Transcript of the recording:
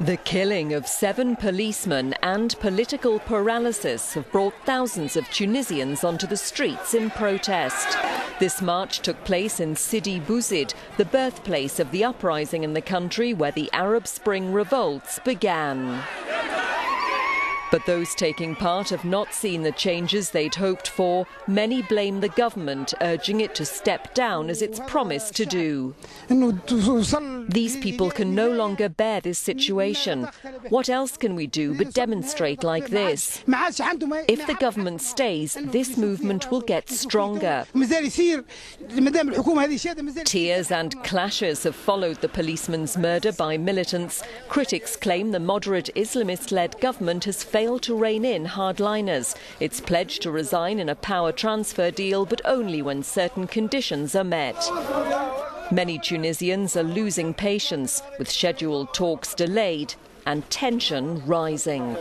The killing of 7 policemen and political paralysis have brought thousands of Tunisians onto the streets in protest. This march took place in Sidi Bouzid, the birthplace of the uprising in the country where the Arab Spring revolts began. But those taking part have not seen the changes they'd hoped for. Many blame the government, urging it to step down as it's promised to do. These people can no longer bear this situation. What else can we do but demonstrate like this? If the government stays, this movement will get stronger. Tears and clashes have followed the policeman's murder by militants. Critics claim the moderate Islamist-led government has failed to rein in hardliners. It's pledged to resign in a power transfer deal, but only when certain conditions are met. Many Tunisians are losing patience, with scheduled talks delayed and tension rising.